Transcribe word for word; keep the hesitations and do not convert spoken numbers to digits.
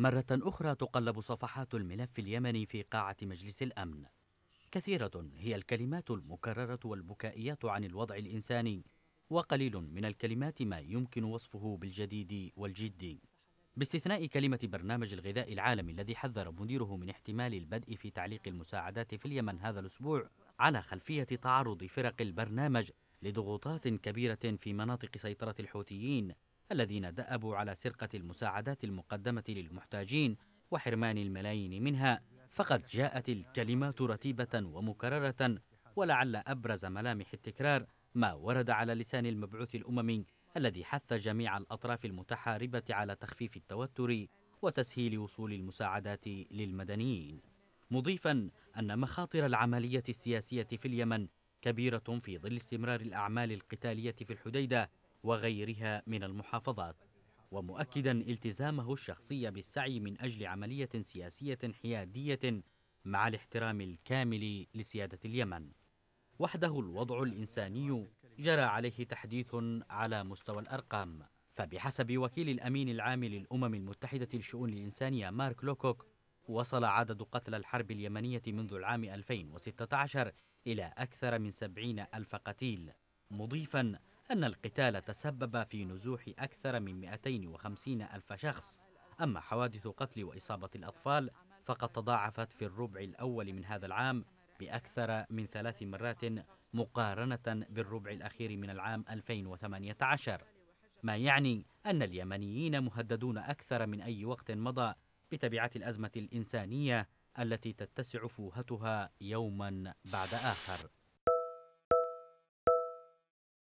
مرة أخرى تقلب صفحات الملف اليمني في قاعة مجلس الأمن. كثيرة هي الكلمات المكررة والبكائيات عن الوضع الإنساني، وقليل من الكلمات ما يمكن وصفه بالجديد والجدي، باستثناء كلمة برنامج الغذاء العالمي الذي حذر مديره من احتمال البدء في تعليق المساعدات في اليمن هذا الأسبوع على خلفية تعرض فرق البرنامج لضغوطات كبيرة في مناطق سيطرة الحوثيين الذين دأبوا على سرقة المساعدات المقدمة للمحتاجين وحرمان الملايين منها. فقد جاءت الكلمات رتيبة ومكررة، ولعل أبرز ملامح التكرار ما ورد على لسان المبعوث الأممي الذي حث جميع الأطراف المتحاربة على تخفيف التوتر وتسهيل وصول المساعدات للمدنيين، مضيفاً أن مخاطر العملية السياسية في اليمن كبيرة في ظل استمرار الأعمال القتالية في الحديدة وغيرها من المحافظات، ومؤكداً التزامه الشخصي بالسعي من أجل عملية سياسية حيادية مع الاحترام الكامل لسيادة اليمن. وحده الوضع الإنساني جرى عليه تحديث على مستوى الأرقام، فبحسب وكيل الأمين العام للأمم المتحدة للشؤون الإنسانية مارك لوكوك، وصل عدد قتلى الحرب اليمنية منذ العام ألفين وستة عشر إلى أكثر من سبعين ألف قتيل، مضيفاً أن القتال تسبب في نزوح أكثر من مئتين وخمسين ألف شخص. أما حوادث قتل وإصابة الأطفال فقد تضاعفت في الربع الأول من هذا العام بأكثر من ثلاث مرات مقارنة بالربع الأخير من العام ألفين وثمانية عشر، ما يعني أن اليمنيين مهددون أكثر من أي وقت مضى بتبعات الأزمة الإنسانية التي تتسع فوهتها يوما بعد آخر.